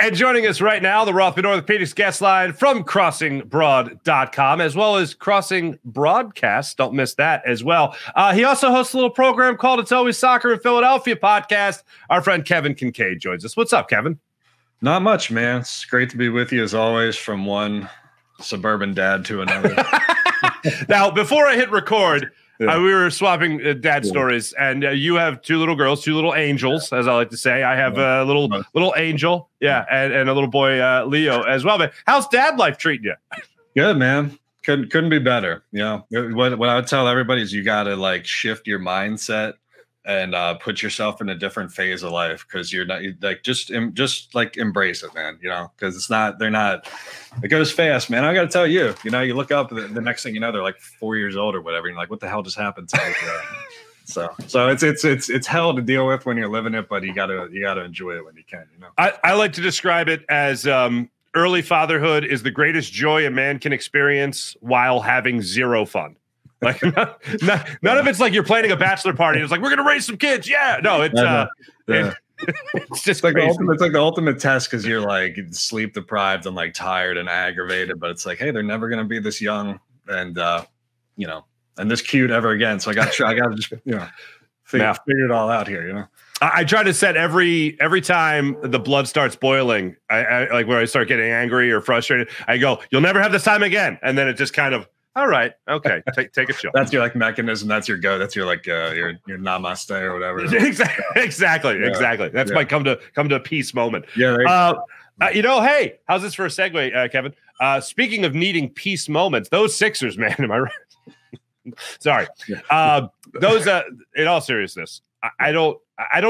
And joining us right now, the Rothman Orthopedics guest line from crossingbroad.com, as well as Crossing Broadcast. Don't miss that as well. He also hosts a little program called It's Always Soccer in Philadelphia podcast. Our friend Kevin Kincaid joins us. What's up, Kevin? Not much, man. It's great to be with you, as always, from one suburban dad to another. Now, before I hit record, we were swapping dad stories, and you have two little girls, two little angels, as I like to say. I have a little angel, and a little boy, Leo, as well. But how's dad life treating you? Good, man. Couldn't be better. You know, what I would tell everybody is you got to like shift your mindset and put yourself in a different phase of life, because you're not like just like embrace it, man. You know, because it's not it goes fast, man. I got to tell you, you know, you look up the next thing you know, they're like 4 years old or whatever. And you're like, what the hell just happened to me? So it's hell to deal with when you're living it, but you gotta enjoy it when you can. You know, I like to describe it as early fatherhood is the greatest joy a man can experience while having zero fun. Like none of it's like you're planning a bachelor party. It's like we're gonna raise some kids. Yeah, no, it's it's just like the ultimate, it's like the ultimate test, because you're like sleep deprived and like tired and aggravated. But it's like, hey, they're never gonna be this young and you know, and this cute ever again. So I got to just figure it all out here. You know, I try to set every time the blood starts boiling, I like where I start getting angry or frustrated. I go, you'll never have this time again, and then it just kind of. All right. Okay. Take a chill. That's your like mechanism. That's your go. That's your like your namaste or whatever. Exactly. That's my come to peace moment. Yeah. You know, hey, how's this for a segue, Kevin? Speaking of needing peace moments, those Sixers, man. Am I right? Sorry. In all seriousness, I don't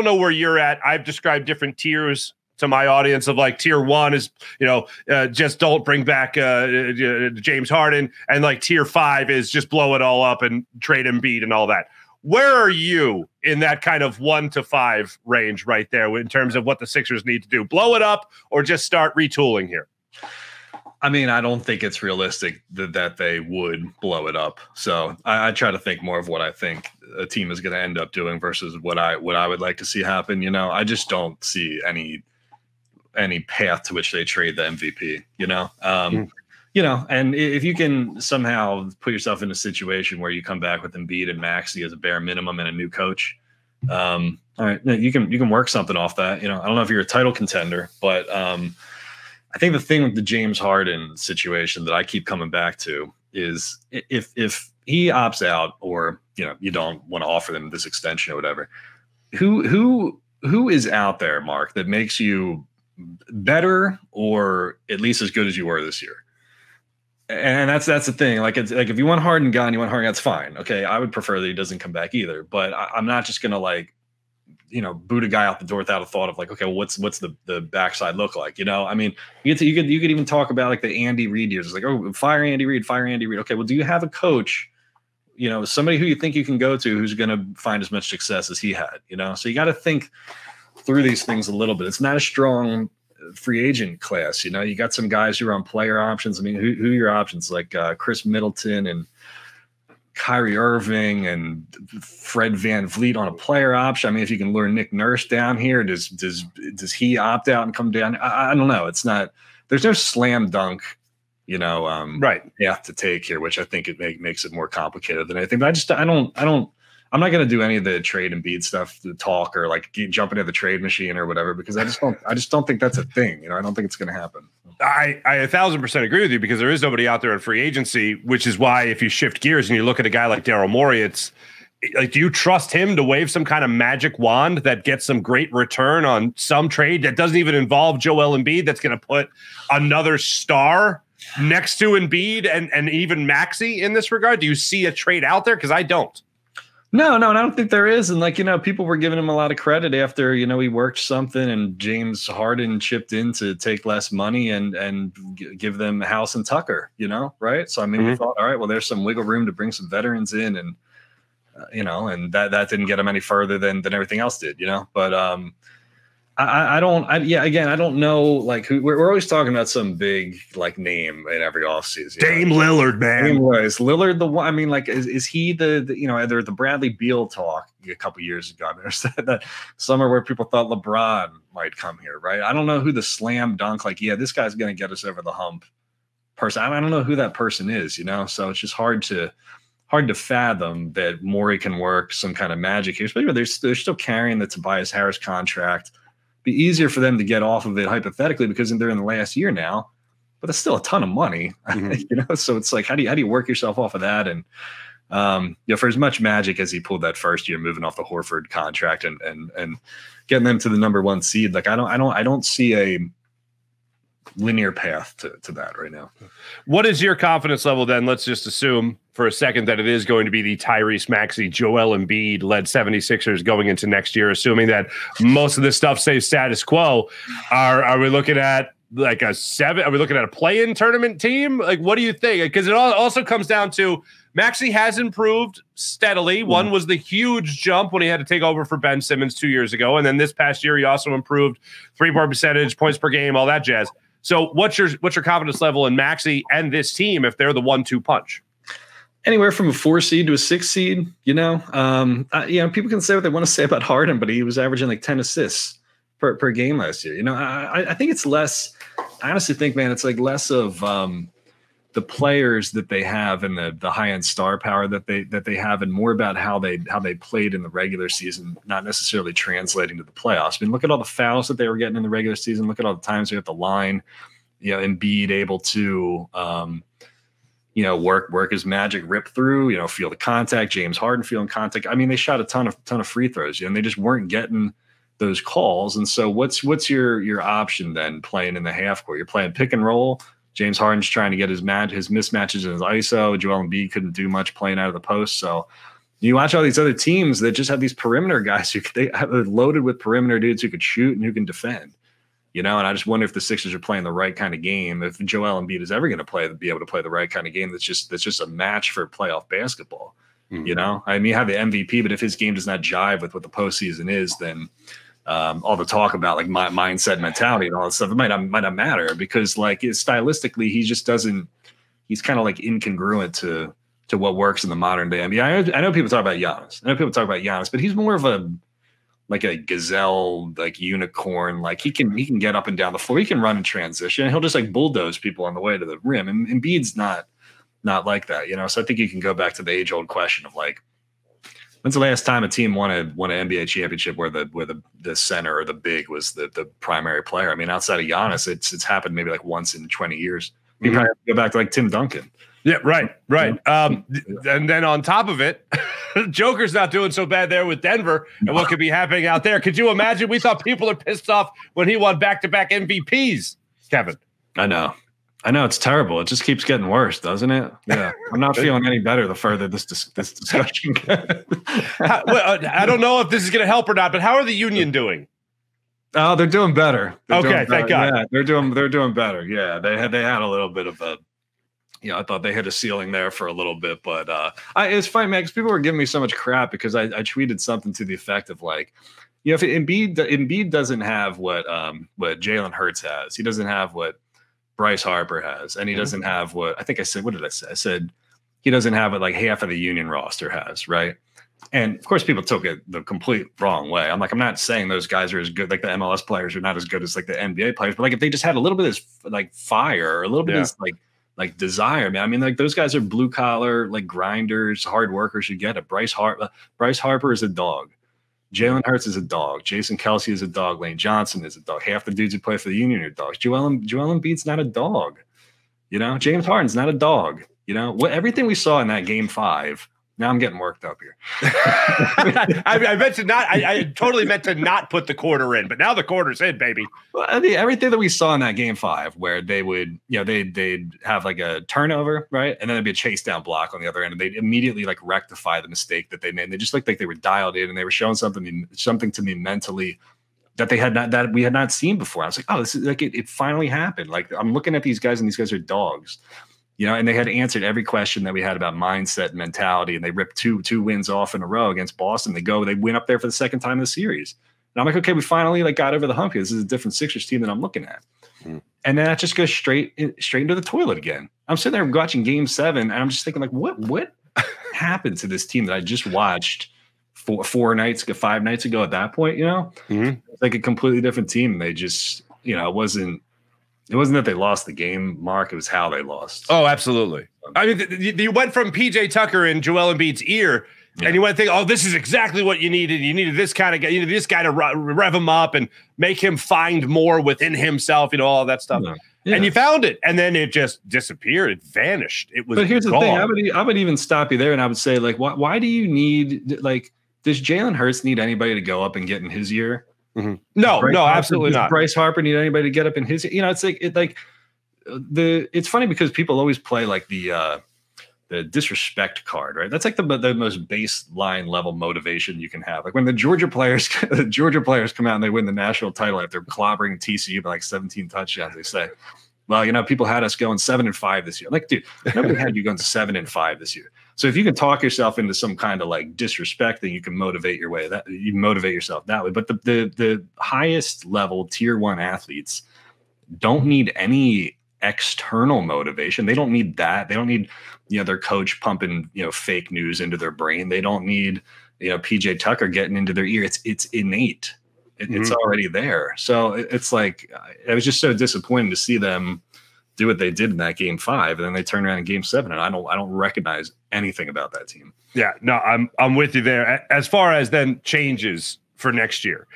know where you're at. I've described different tiers to my audience of like tier one is, you know, just don't bring back James Harden. And like tier five is just blow it all up and trade Embiid and all that. Where are you in that kind of 1 to 5 range right there in terms of what the Sixers need to do? Blow it up or just start retooling here? I mean, I don't think it's realistic that they would blow it up. So I try to think more of what I think a team is going to end up doing versus what I would like to see happen. You know, I just don't see any path to which they trade the MVP, you know? You know, and if you can somehow put yourself in a situation where you come back with Embiid and Maxey as a bare minimum and a new coach, all right, you can work something off that. You know, I don't know if you're a title contender, but I think the thing with the James Harden situation that I keep coming back to is if he opts out, or, you know, you don't want to offer them this extension or whatever, who is out there, Mark, that makes you better or at least as good as you were this year? And that's the thing. Like, it's like if you want Harden gone, that's fine. Okay, I would prefer that he doesn't come back either, but I'm not just gonna like, you know, boot a guy out the door without a thought of like, okay, well, what's the backside look like? You know, I mean, you could even talk about like the Andy Reid years. It's like, oh, fire Andy Reid. Okay, well, do you have a coach, you know, somebody who you think you can go to who's gonna find as much success as he had? You know, so you got to think through these things a little bit. It's not a strong free agent class. You know, you got some guys who are on player options. I mean, who are your options? Like Chris Middleton and Kyrie Irving and Fred VanVleet on a player option. I mean, if you can lure Nick Nurse down here, does he opt out and come down? I don't know. It's not, there's no slam dunk, you know, path to take here, which I think it makes it more complicated than anything. But I'm not going to do any of the trade Embiid stuff, the talk, or like jump into the trade machine or whatever, because I just don't think that's a thing. You know, I don't think it's going to happen. I 1,000% agree with you, because there is nobody out there in free agency, which is why if you shift gears and you look at a guy like Daryl Morey, it's like, do you trust him to wave some kind of magic wand that gets some great return on some trade that doesn't even involve Joel Embiid, that's going to put another star next to Embiid and even Maxey in this regard? Do you see a trade out there? Because I don't. No, and I don't think there is. And like, you know, people were giving him a lot of credit after, you know, he worked something and James Harden chipped in to take less money and give them House and Tucker, you know, right? So, I mean, we thought, all right, well, there's some wiggle room to bring some veterans in and, you know, and that didn't get him any further than everything else did, you know, but I don't know. Like, who, we're always talking about some big like name in every offseason. Dame Lillard, man. Anyways, Lillard, the one. I mean, like, is he the you know, either the Bradley Beal talk a couple years ago? I mean, there's that summer where people thought LeBron might come here, right? I don't know who the slam dunk. Like, yeah, this guy's gonna get us over the hump. Person, I don't know who that person is, you know. So it's just hard to fathom that Morey can work some kind of magic here. But they're still carrying the Tobias Harris contract. Be easier for them to get off of it hypothetically because they're in the last year now, but that's still a ton of money, you know. So it's like, how do you work yourself off of that? And you know, for as much magic as he pulled that first year, moving off the Horford contract and getting them to the #1 seed, like I don't see a linear path to that right now. What is your confidence level then? Let's just assume for a second that it is going to be the Tyrese Maxey, Joel Embiid led 76ers going into next year, assuming that most of this stuff stays status quo. Are we looking at like a seven? Are we looking at a play-in tournament team? Like, what do you think? Because it all also comes down to Maxey has improved steadily. One was the huge jump when he had to take over for Ben Simmons 2 years ago. And then this past year, he also improved 3-point percentage, points per game, all that jazz. So what's your confidence level in Maxey and this team if they're the 1-2 punch? Anywhere from a 4 seed to a 6 seed, you know. You know, people can say what they want to say about Harden, but he was averaging like 10 assists per game last year. You know, I think it's less. I honestly think, man, it's like less of the players that they have and the high end star power that they have, and more about how they played in the regular season, not necessarily translating to the playoffs. I mean, look at all the fouls that they were getting in the regular season. Look at all the times they got the line, you know, Embiid able to, you know, work his magic, rip through, you know, feel the contact, James Harden feeling contact. I mean, they shot a ton of free throws, you know, and they just weren't getting those calls. And so what's your option then playing in the half court? You're playing pick and roll. James Harden's trying to get his mismatches in his ISO. Joel Embiid couldn't do much playing out of the post. So you watch all these other teams that just have these perimeter guys they're loaded with perimeter dudes who could shoot and who can defend. You know, and I just wonder if the Sixers are playing the right kind of game. If Joel Embiid is ever going to be able to play the right kind of game, that's just a match for playoff basketball. You know, I mean, you have the MVP, but if his game does not jive with what the postseason is, then all the talk about like my mindset, mentality, and all that stuff, it might not matter because like stylistically, he just doesn't. He's kind of like incongruent to what works in the modern day. I mean, I know people talk about Giannis. I know people talk about Giannis, but he's more of a gazelle, like unicorn. Like he can get up and down the floor. He can run in transition. And he'll just like bulldoze people on the way to the rim. And Embiid's not like that, you know. So I think you can go back to the age old question of like, when's the last time a team won an NBA championship where the center or the big was the primary player? I mean, outside of Giannis, it's happened maybe like once in 20 years. You probably have to go back to like Tim Duncan. Yeah, right. And then on top of it, Joker's not doing so bad there with Denver and what could be happening out there. Could you imagine? We thought people are pissed off when he won back-to-back MVPs, Kevin. I know it's terrible. It just keeps getting worse, doesn't it? Yeah, I'm not feeling any better the further this discussion goes. I don't know if this is going to help or not, but how are the Union doing? Oh, they're doing better. Thank God. Yeah, they're doing better. Yeah, they had a little bit of a, you know, I thought they hit a ceiling there for a little bit, but it's funny, man, because people were giving me so much crap because I tweeted something to the effect of like, you know, if Embiid doesn't have what Jalen Hurts has, he doesn't have what Bryce Harper has, and he doesn't have what I think I said. What did I say? I said he doesn't have what like half of the Union roster has, right? And of course, people took it the complete wrong way. I'm like, I'm not saying those guys are as good, like the MLS players are not as good as like the NBA players, but like if they just had a little bit of this, like fire, or a little bit of this, like desire, man. I mean, like those guys are blue collar, like grinders, hard workers. You get it. Bryce Harper is a dog. Jalen Hurts is a dog. Jason Kelsey is a dog. Lane Johnson is a dog. Half the dudes who play for the Union are dogs. Joel Embiid's not a dog. You know, James Harden's not a dog. You know, everything we saw in that Game 5, now I'm getting worked up here. I totally meant to not put the quarter in, but now the quarter's in, baby. Well, I mean, everything that we saw in that Game 5 where they would, you know, they'd have like a turnover, right? And then there'd be a chase down block on the other end, and they'd immediately like rectify the mistake that they made. And they just looked like they were dialed in, and they were showing something to me mentally that we had not seen before. I was like, oh, this is like it finally happened. Like I'm looking at these guys, and these guys are dogs. You know, and they had answered every question that we had about mindset and mentality, and they ripped two wins off in a row against Boston. They win up there for the second time in the series. And I'm like, okay, we finally like got over the hump here. This is a different Sixers team than I'm looking at. Mm. And then that just goes straight into the toilet again. I'm sitting there watching Game 7, and I'm just thinking like, what happened to this team that I just watched five nights ago at that point, you know? Mm-hmm. It's like a completely different team. They just, you know, it wasn't that they lost the game, Mark. It was how they lost. Oh, absolutely. I mean, you went from P.J. Tucker and Joel Embiid's ear, and you went to think, oh, this is exactly what you needed. You needed this kind of guy, you needed this guy to rev him up and make him find more within himself, you know, all that stuff. Yeah. Yeah. And you found it, and then it just disappeared. It vanished. It was gone. But here's the thing. I would even stop you there, and I would say, like, why do you need, like, does Jalen Hurts need anybody to go up and get in his ear? Mm-hmm. No, absolutely not. Does Bryce Harper need anybody to get up in his, you know, it's funny because people always play like the disrespect card, right? That's like the most baseline level motivation you can have. Like when the Georgia players come out and they win the national title after clobbering TCU by like 17 touchdowns, they say, well, you know, people had us going 7-5 this year. Like, dude, nobody had you going 7-5 this year. So if you can talk yourself into some kind of like disrespect, then you can motivate your way. That you motivate yourself that way. But the highest level tier 1 athletes don't need any external motivation. They don't need that. They don't need, you know, their coach pumping, you know, fake news into their brain. They don't need, you know, P.J. Tucker getting into their ear. It's innate. It's already there. So it's like, I was just so disappointed to see them do what they did in that Game 5, and then they turn around in Game 7, and I don't recognize anything about that team. Yeah, no, I'm with you there. As far as then changes for next year,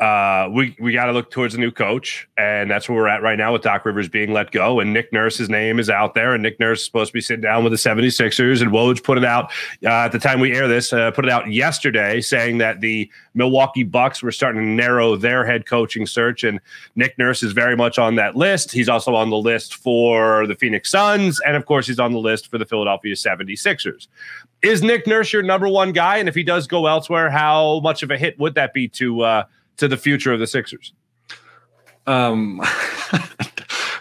we got to look towards a new coach, and that's where we're at right now with Doc Rivers being let go, and Nick Nurse's name is out there, and Nick Nurse is supposed to be sitting down with the 76ers, and Woj put it out at the time we air this, put it out yesterday saying that the Milwaukee Bucks were starting to narrow their head coaching search, and Nick Nurse is very much on that list. He's also on the list for the Phoenix Suns, and of course he's on the list for the Philadelphia 76ers. Is Nick Nurse your #1 guy? And if he does go elsewhere, how much of a hit would that be to the future of the Sixers? My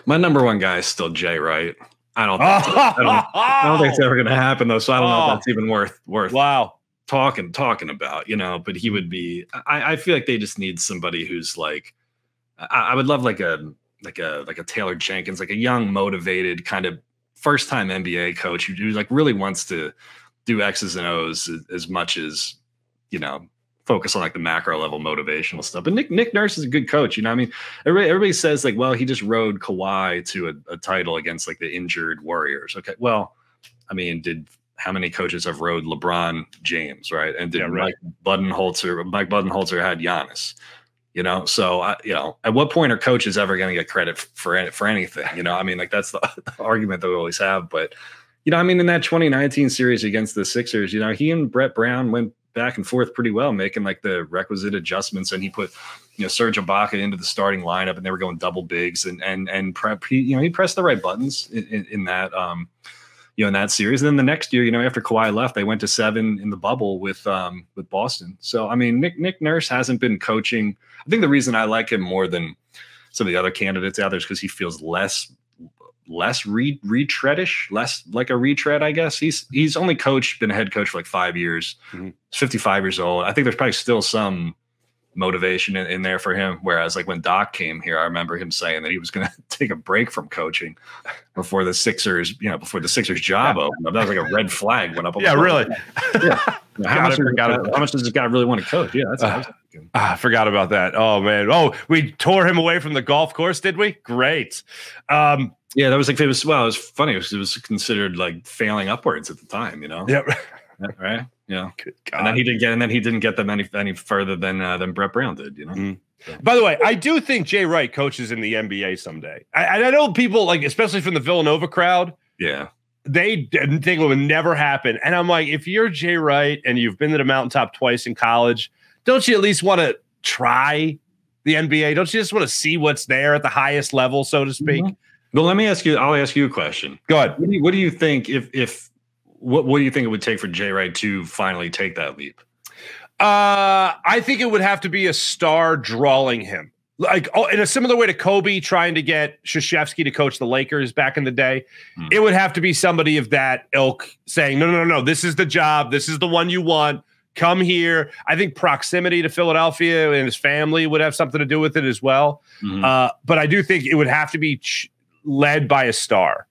#1 guy is still Jay Wright. I don't think it's ever going to happen though. So I don't know if that's even worth talking about, you know, but he would be, I feel like they just need somebody who's like, I would love like a Taylor Jenkins, like a young, motivated kind of first time NBA coach who like really wants to do X's and O's as much as, you know, focus on like the macro level motivational stuff. But Nick Nurse is a good coach. You know what I mean? Everybody says like, well, he just rode Kawhi to a title against like the injured Warriors. Okay. Well, I mean, how many coaches have rode LeBron James, right? And Mike Buddenholzer had Giannis, you know? So, you know, at what point are coaches ever going to get credit for anything? You know, I mean, like that's the argument that we always have, but you know, I mean, in that 2019 series against the Sixers, you know, he and Brett Brown went back and forth pretty well, making like the requisite adjustments, and he put, you know, Serge Ibaka into the starting lineup, and they were going double bigs and prep. He, you know, he pressed the right buttons in that you know, in that series. And then the next year, you know, after Kawhi left, they went to 7 in the bubble with Boston. So I mean, Nick Nurse hasn't been coaching. I think the reason I like him more than some of the other candidates out there is because he feels less retreadish, less like a retread, I guess. He's only been a head coach for like 5 years, 55 years old. I think there's probably still some motivation in there for him. Whereas like when Doc came here, I remember him saying that he was going to take a break from coaching before the Sixers job opened up. That was like a red flag went up. Yeah, really. Yeah. How much does this guy really want to coach? Yeah, that's what I was thinking. I forgot about that. Oh man. Oh, we tore him away from the golf course, did we? Great. Yeah, that was like famous. Well, it was funny. It was considered like failing upwards at the time, you know. Yep. Right. Yeah. Good God. And then he didn't get them any further than Brett Brown did, you know. Mm. So. By the way, I do think Jay Wright coaches in the NBA someday. I know people like, especially from the Villanova crowd. Yeah. They didn't think it would never happen, and I'm like, if you're Jay Wright and you've been to the mountaintop twice in college, don't you at least want to try the NBA? Don't you just want to see what's there at the highest level, so to speak? Mm-hmm. Well, let me ask you. I'll ask you a question. Go ahead. What do you think? What do you think it would take for Jay Wright to finally take that leap? I think it would have to be a star drawing him, like in a similar way to Kobe trying to get Krzyzewski to coach the Lakers back in the day. Hmm. It would have to be somebody of that ilk saying, "No, no, no, no. This is the job. This is the one you want. come here. I think proximity to Philadelphia and his family would have something to do with it as well. Mm-hmm. But I do think it would have to be led by a star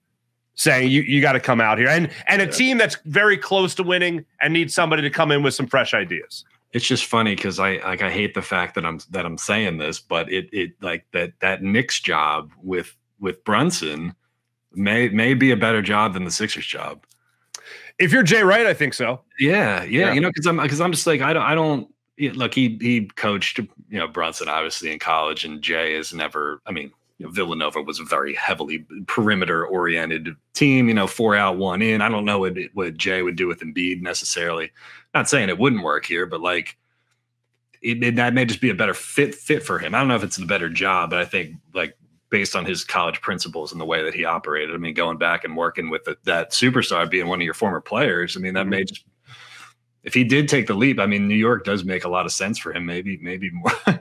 saying, you got to come out here. And a team that's very close to winning and needs somebody to come in with some fresh ideas. It's just funny because I hate the fact that I'm saying this, but it like that Knicks job with Brunson may be a better job than the Sixers job. If you're Jay Wright, I think so. Yeah. You know, because I'm just like, I don't look. He coached, you know, Brunson obviously in college, and Jay has never. I mean, you know, Villanova was a very heavily perimeter oriented team. You know, 4 out, 1 in. I don't know what Jay would do with Embiid necessarily. Not saying it wouldn't work here, but like that may just be a better fit for him. I don't know if it's the better job, but I think like, based on his college principles and the way that he operated. I mean, going back and working with that superstar being one of your former players. I mean, that may just, if he did take the leap, I mean, New York does make a lot of sense for him. Maybe more. I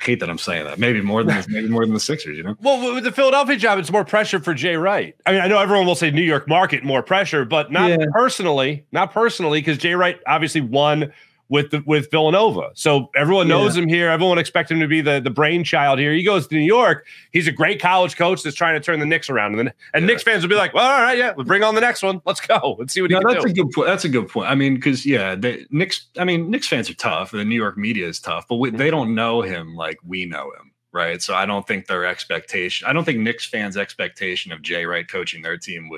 hate that I'm saying that. Maybe more than the Sixers, you know? Well, with the Philadelphia job, it's more pressure for Jay Wright. I mean, I know everyone will say New York market, more pressure, but not personally, because Jay Wright obviously won with Villanova. So everyone knows him here. Everyone expects him to be the brainchild here. He goes to New York. He's a great college coach that's trying to turn the Knicks around. And Knicks fans will be like, well, all right, yeah, we'll bring on the next one. Let's go. Let's see what he can do. That's a good point. I mean, because, Knicks fans are tough. The New York media is tough. But they don't know him like we know him, right? So I don't think I don't think Knicks fans' expectation of Jay Wright coaching their team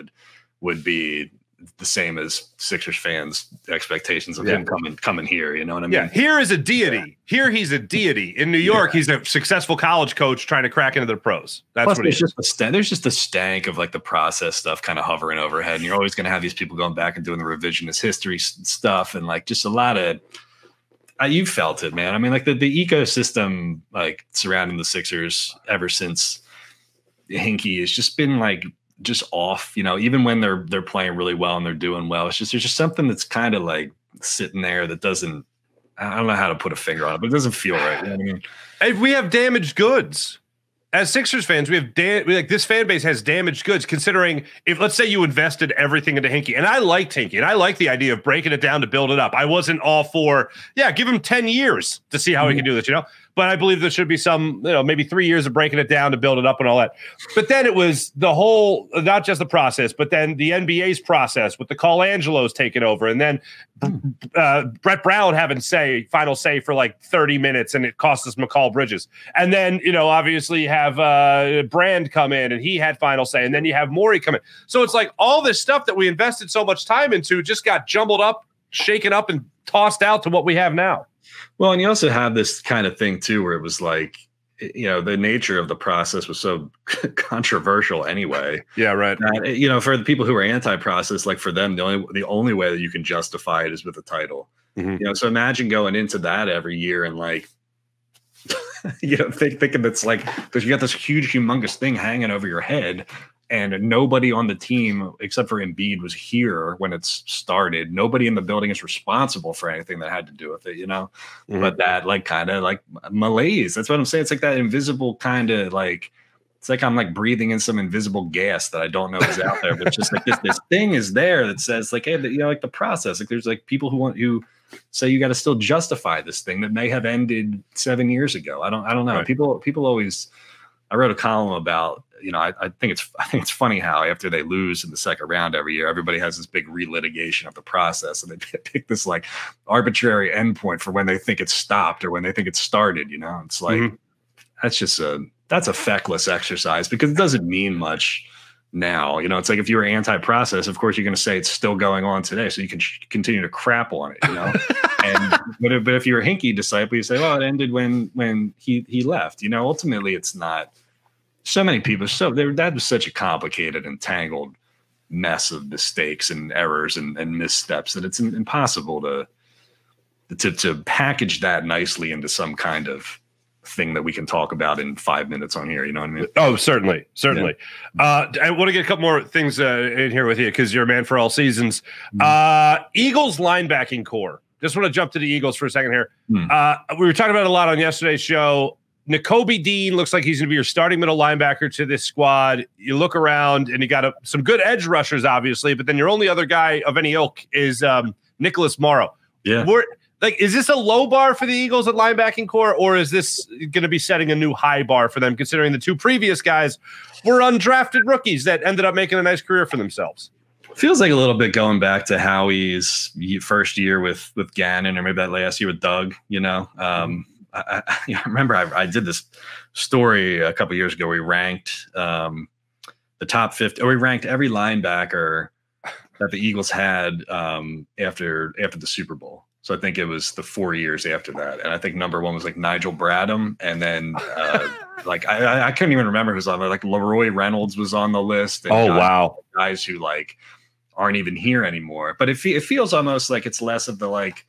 would be – the same as Sixers fans' expectations of him coming here, you know what I mean? Yeah, here is a deity. Yeah. Here he's a deity. In New York, he's a successful college coach trying to crack into the pros. That's plus what it's just. There's just the stank of like the process stuff kind of hovering overhead, and you're always going to have these people going back and doing the revisionist history stuff, and like just a lot of. You felt it, man. I mean, like the ecosystem like surrounding the Sixers ever since Hinkie has just been like. Just off, you know, even when they're playing really well and they're doing well, it's just there's just something that's kind of like sitting there that doesn't, I don't know how to put a finger on it, but it doesn't feel right. You know what I mean? If we have damaged goods as Sixers fans, we have like this fan base has damaged goods, considering if let's say you invested everything into Hinkie, and I liked Hinkie and I like the idea of breaking it down to build it up. I wasn't all for, give him 10 years to see how he can do this, you know? But I believe there should be some, maybe 3 years of breaking it down to build it up and all that. But then it was the whole, not just the process, but then the NBA's process with the Colangelo's taking over. And then Brett Brown having final say for like 30 minutes, and it cost us McCall Bridges. And then, obviously have Brand come in and he had final say. And then you have Morey come in. So it's like all this stuff that we invested so much time into just got jumbled up, shaken up, and tossed out to what we have now. Well, and you also have this kind of thing, too, where it was like, the nature of the process was so controversial anyway. Yeah, right. That, for the people who are anti-process, like for them, the only way that you can justify it is with a title. Mm-hmm. So imagine going into that every year and like, thinking that's like, because you got this huge, humongous thing hanging over your head. And nobody on the team, except for Embiid, was here when it started. Nobody in the building is responsible for anything that had to do with it, Mm-hmm. But that, like, kind of, like, malaise. That's what I'm saying. It's like that invisible kind of, like, it's like I'm, like, breathing in some invisible gas that I don't know is out there. But it's just, like, this thing is there that says, like, hey, like, the process. Like, there's, like, people who say you got to still justify this thing that may have ended 7 years ago. I don't know. Right. People always – I wrote a column about – I think it's funny how after they lose in the second round every year, everybody has this big relitigation of the process, and they pick this like arbitrary endpoint for when they think it stopped or when they think it started. It's like that's just that's a feckless exercise because it doesn't mean much now. It's like if you were anti-process, of course you're going to say it's still going on today, so you can continue to crap on it. And but if you're a Hinkie disciple, you say, well, it ended when he left. Ultimately, it's not. So many people, that was such a complicated and tangled mess of mistakes and errors and missteps that it's impossible to package that nicely into some kind of thing that we can talk about in 5 minutes on here. You know what I mean? Oh, certainly. Yeah. I want to get a couple more things in here with you because you're a man for all seasons. Eagles linebacking core. Just want to jump to the Eagles for a second here. We were talking about it a lot on yesterday's show. N'Kobe Dean looks like he's going to be your starting middle linebacker to this squad. You look around, and you got some good edge rushers, obviously, but then your only other guy of any ilk is Nicholas Morrow. Yeah, Like, is this a low bar for the Eagles at linebacking core, or is this going to be setting a new high bar for them, considering the two previous guys were undrafted rookies that ended up making a nice career for themselves? Feels like a little bit going back to Howie's first year with Gannon, or maybe that last year with Doug, you know. I remember I did this story a couple years ago. We ranked the top 50, or we ranked every linebacker that the Eagles had after the Super Bowl. So I think it was the 4 years after that. And I think number one was like Nigel Bradham. And then like, I couldn't even remember who was on there. Like Leroy Reynolds was on the list. And guys who like aren't even here anymore. But it feels almost like it's less of the like,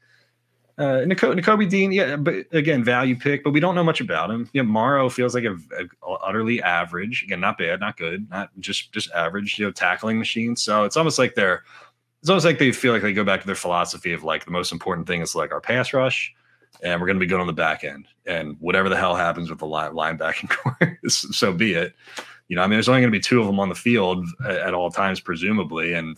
N'Kobe Dean, yeah, but again, value pick, but we don't know much about him. Yeah, you know, Morrow feels like a utterly average. Again, not bad, not good, not just average. You know, tackling machine. So it's almost like they feel like they go back to their philosophy of like the most important thing is like our pass rush, and we're going to be good on the back end, and whatever the hell happens with the linebacking core, so be it. You know, I mean, there's only going to be two of them on the field at all times, presumably, and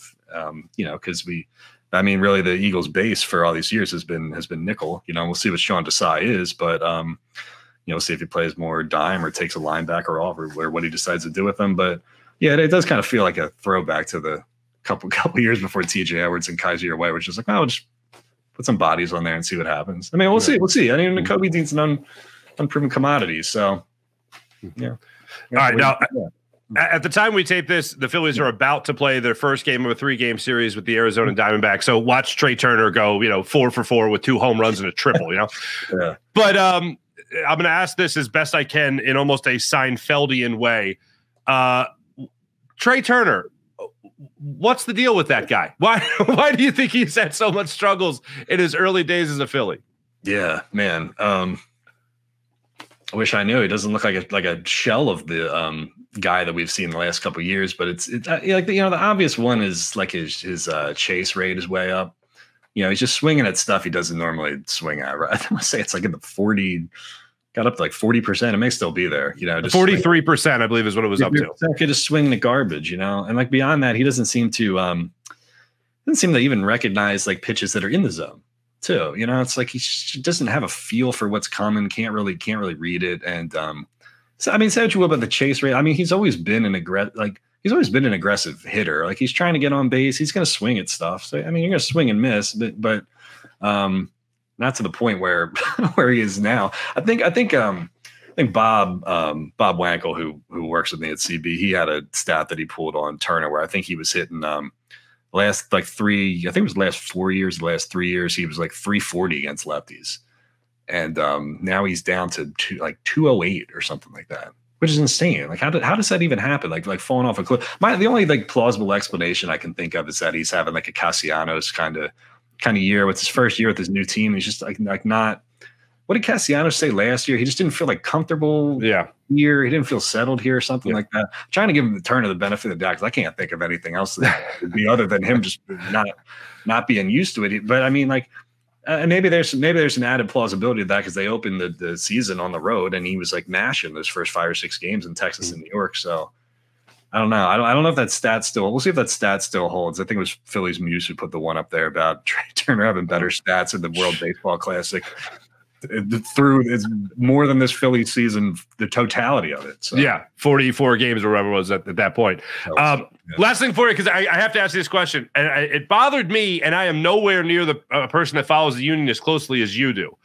you know, because we. I mean, really, the Eagles' base for all these years has been nickel. You know, we'll see what Sean Desai is, but you know, we'll see if he plays more dime or takes a linebacker off, or what he decides to do with them. But yeah, it does kind of feel like a throwback to the couple years before T.J. Edwards and Kaiser White, which is like, oh, just put some bodies on there and see what happens. I mean, we'll see, we'll see. I mean, N'Kobe Dean's an unproven commodity, so yeah. All right, now. At the time we tape this, the Phillies are about to play their first game of a three-game series with the Arizona Diamondbacks. So watch Trey Turner go, you know, 4 for 4 with 2 home runs and a triple, you know. Yeah. But I'm going to ask this as best I can in almost a Seinfeldian way. Trey Turner, what's the deal with that guy? Why do you think he's had so much struggles in his early days as a Philly? Yeah, man. I wish I knew. He doesn't look like a shell of the guy that we've seen the last couple of years, but it's like, you know, the obvious one is like his chase rate is way up. You know, he's just swinging at stuff he doesn't normally swing at. Right? I want to say it's like in the 40, got up to like 40%. It may still be there. You know, just 43%, I believe, is what it was up to. Could just swing the garbage, you know, and like beyond that, he doesn't seem to even recognize like pitches that are in the zone. Too, you know, it's like he doesn't have a feel for what's coming. Can't really read it. And so, I mean, say what you will about the chase rate. I mean, he's always been an aggressive hitter. Like he's trying to get on base. He's going to swing at stuff. So I mean, you're going to swing and miss, but not to the point where where he is now. I think Bob Wankel, who works with me at CB, he had a stat that he pulled on Turner where I think he was hitting. Last 3 years, he was like 340 against lefties. And now he's down to like 208 or something like that, which is insane. Like, how does that even happen? Like falling off a cliff. The only like plausible explanation I can think of is that he's having like a Castellanos kind of year with his first year with his new team. He's just like not. What did Castellanos say last year? He just didn't feel like comfortable here. He didn't feel settled here or something like that. I'm trying to give him the turn of the benefit of the doubt because I can't think of anything else that would be other than him just not being used to it. But I mean, like, maybe there's an added plausibility to that because they opened the season on the road and he was like mashing those first 5 or 6 games in Texas and New York. So I don't know. I don't know if that stat still. We'll see if that stat still holds. I think it was Phillies Muse who put the one up there about Trey Turner having better stats in the World Baseball Classic. It's more than this Philly season, the totality of it. So. Yeah, 44 games or whatever it was at that point. Last thing for you, because I have to ask you this question, and it bothered me, and I am nowhere near the person that follows the Union as closely as you do,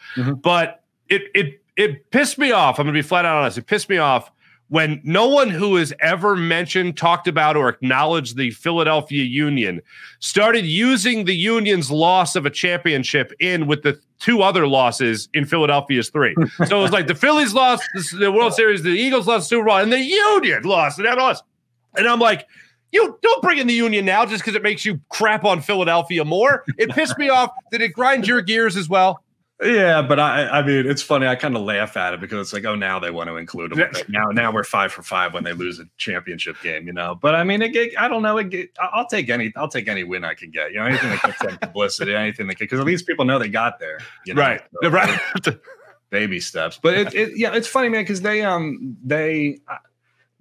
but it pissed me off. I'm going to be flat out honest. It pissed me off when no one who has ever mentioned, talked about, or acknowledged the Philadelphia Union started using the Union's loss of a championship in with the 2 other losses in Philadelphia's 3. So it was like the Phillies lost the World Series, the Eagles lost the Super Bowl, and the Union lost, and that lost. And I'm like, you don't bring in the Union now just because it makes you crap on Philadelphia more. It pissed me off. Did it grind your gears as well? Yeah, but I mean, it's funny. I kind of laugh at it because it's like, oh, now they want to include them. Now we're 5 for 5 when they lose a championship game, you know. But I mean, I don't know. I'll take any win I can get. You know, anything that gets them publicity, anything that because at least people know they got there. You know? Right, so, right. Baby steps, but it's funny, man, because they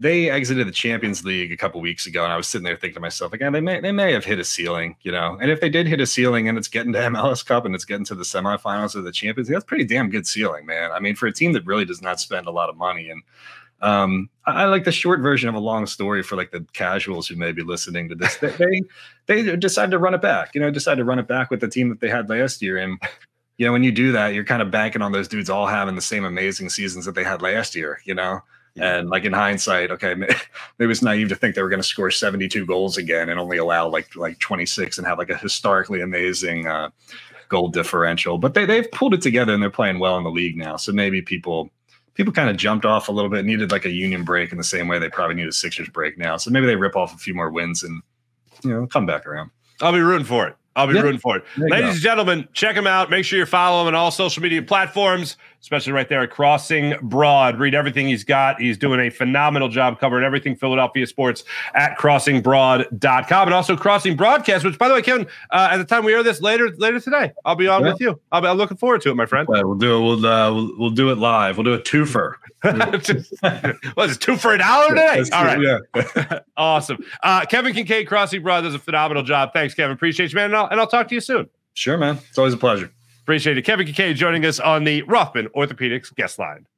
they exited the Champions League a couple weeks ago, and I was sitting there thinking to myself, like, they may have hit a ceiling, you know. And if they did hit a ceiling, and it's getting to MLS Cup and it's getting to the semifinals of the Champions League, that's pretty damn good ceiling, man. I mean, for a team that really does not spend a lot of money. And I like the short version of a long story for like the casuals who may be listening to this. They decided to run it back, you know, decided to run it back with the team that they had last year. And you know, when you do that, you're kind of banking on those dudes all having the same amazing seasons that they had last year, you know. Yeah. And like in hindsight, okay, maybe it was naive to think they were going to score 72 goals again and only allow like 26 and have like a historically amazing goal differential. But they've pulled it together and they're playing well in the league now. So maybe people kind of jumped off a little bit, needed like a Union break in the same way they probably need a Sixers break now. So maybe they rip off a few more wins and, you know, come back around. I'll be rooting for it. Rooting for it. Ladies and gentlemen, check them out. Make sure you're following him on all social media platforms, especially right there at Crossing Broad. Read everything he's got. He's doing a phenomenal job covering everything Philadelphia sports at crossingbroad.com. And also Crossing Broadcast, which, by the way, Kevin, at the time we air this later today, I'll be on with you. I'm looking forward to it, my friend. Yeah, we'll do it. We'll do it live. We'll do a twofer. It's two for $1 today? That's all right. Yeah. Awesome. Kevin Kincaid, Crossing Broad, does a phenomenal job. Thanks, Kevin. Appreciate you, man. And I'll talk to you soon. Sure, man. It's always a pleasure. Appreciate it. Kevin Kincaid joining us on the Rothman Orthopedics guest line.